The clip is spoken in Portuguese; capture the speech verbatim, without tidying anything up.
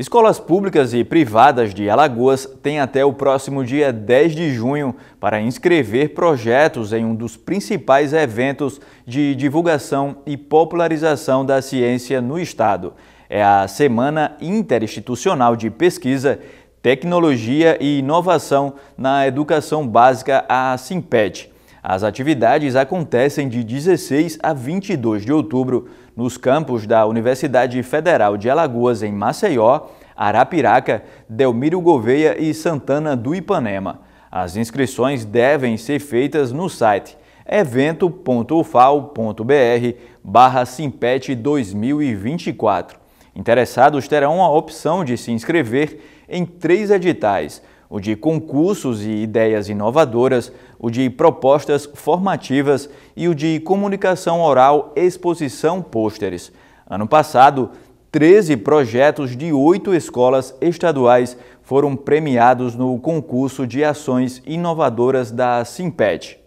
Escolas públicas e privadas de Alagoas têm até o próximo dia dez de junho para inscrever projetos em um dos principais eventos de divulgação e popularização da ciência no estado. É a Semana Interinstitucional de Pesquisa, Tecnologia e Inovação na Educação Básica, a Simpete. As atividades acontecem de dezesseis a vinte e dois de outubro nos campos da Universidade Federal de Alagoas, em Maceió, Arapiraca, Delmiro Gouveia e Santana do Ipanema. As inscrições devem ser feitas no site evento ponto ufal ponto br barra simpete dois mil e vinte e quatro. Interessados terão a opção de se inscrever em três editais: o de concursos e ideias inovadoras, o de propostas formativas e o de comunicação oral, exposição, pôsteres. Ano passado, treze projetos de oito escolas estaduais foram premiados no concurso de ações inovadoras da Simpete.